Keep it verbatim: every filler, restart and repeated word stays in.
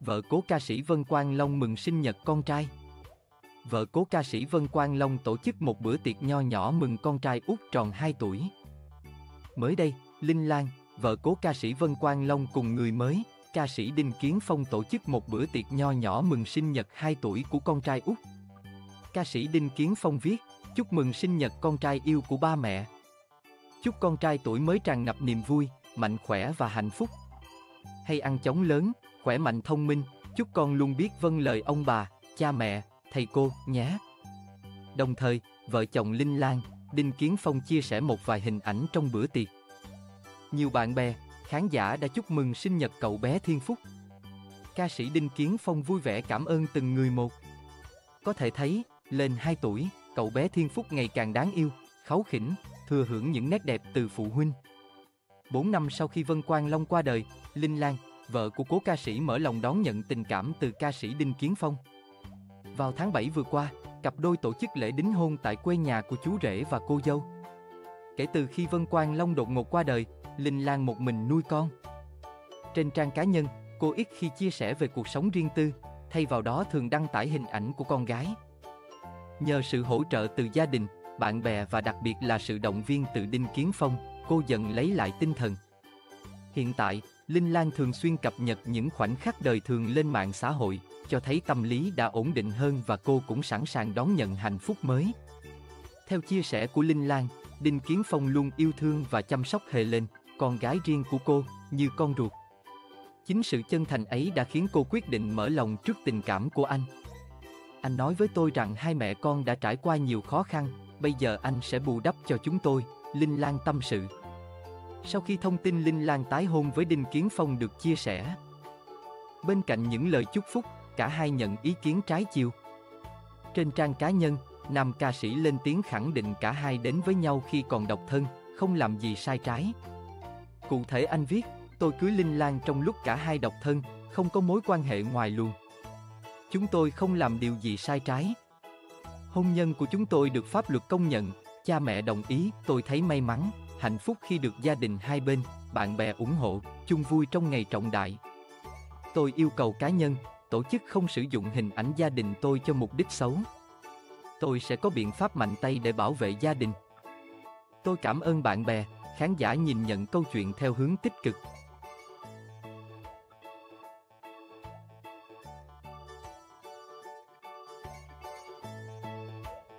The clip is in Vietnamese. Vợ cố ca sĩ Vân Quang Long mừng sinh nhật con trai. Vợ cố ca sĩ Vân Quang Long tổ chức một bữa tiệc nho nhỏ mừng con trai út tròn hai tuổi. Mới đây, Linh Lan, vợ cố ca sĩ Vân Quang Long cùng người mới, ca sĩ Đinh Kiến Phong tổ chức một bữa tiệc nho nhỏ mừng sinh nhật hai tuổi của con trai út. Ca sĩ Đinh Kiến Phong viết: "Chúc mừng sinh nhật con trai yêu của ba mẹ. Chúc con trai tuổi mới tràn ngập niềm vui, mạnh khỏe và hạnh phúc. Hay ăn chóng lớn, khỏe mạnh thông minh, chúc con luôn biết vâng lời ông bà, cha mẹ, thầy cô nhé." Đồng thời, vợ chồng Linh Lan, Đinh Kiến Phong chia sẻ một vài hình ảnh trong bữa tiệc. Nhiều bạn bè, khán giả đã chúc mừng sinh nhật cậu bé Thiên Phúc. Ca sĩ Đinh Kiến Phong vui vẻ cảm ơn từng người một. Có thể thấy, lên hai tuổi, cậu bé Thiên Phúc ngày càng đáng yêu, kháu khỉnh, thừa hưởng những nét đẹp từ phụ huynh. bốn năm sau khi Vân Quang Long qua đời, Linh Lan, vợ của cố ca sĩ mở lòng đón nhận tình cảm từ ca sĩ Đinh Kiến Phong. Vào tháng bảy vừa qua, cặp đôi tổ chức lễ đính hôn tại quê nhà của chú rể và cô dâu. Kể từ khi Vân Quang Long đột ngột qua đời, Linh Lan một mình nuôi con. Trên trang cá nhân, cô ít khi chia sẻ về cuộc sống riêng tư, thay vào đó thường đăng tải hình ảnh của con gái. Nhờ sự hỗ trợ từ gia đình, bạn bè và đặc biệt là sự động viên từ Đinh Kiến Phong, cô dần lấy lại tinh thần. Hiện tại, Linh Lan thường xuyên cập nhật những khoảnh khắc đời thường lên mạng xã hội, cho thấy tâm lý đã ổn định hơn và cô cũng sẵn sàng đón nhận hạnh phúc mới. Theo chia sẻ của Linh Lan, Đinh Kiến Phong luôn yêu thương và chăm sóc Helen, con gái riêng của cô, như con ruột. Chính sự chân thành ấy đã khiến cô quyết định mở lòng trước tình cảm của anh. "Anh nói với tôi rằng hai mẹ con đã trải qua nhiều khó khăn, bây giờ anh sẽ bù đắp cho chúng tôi", Linh Lan tâm sự. Sau khi thông tin Linh Lan tái hôn với Đinh Kiến Phong được chia sẻ, bên cạnh những lời chúc phúc, cả hai nhận ý kiến trái chiều. Trên trang cá nhân, nam ca sĩ lên tiếng khẳng định cả hai đến với nhau khi còn độc thân, không làm gì sai trái. Cụ thể anh viết: "Tôi cưới Linh Lan trong lúc cả hai độc thân, không có mối quan hệ ngoài luồng. Chúng tôi không làm điều gì sai trái. Hôn nhân của chúng tôi được pháp luật công nhận, cha mẹ đồng ý, tôi thấy may mắn, hạnh phúc khi được gia đình hai bên, bạn bè ủng hộ, chung vui trong ngày trọng đại. Tôi yêu cầu cá nhân, tổ chức không sử dụng hình ảnh gia đình tôi cho mục đích xấu. Tôi sẽ có biện pháp mạnh tay để bảo vệ gia đình." Tôi cảm ơn bạn bè, khán giả nhìn nhận câu chuyện theo hướng tích cực.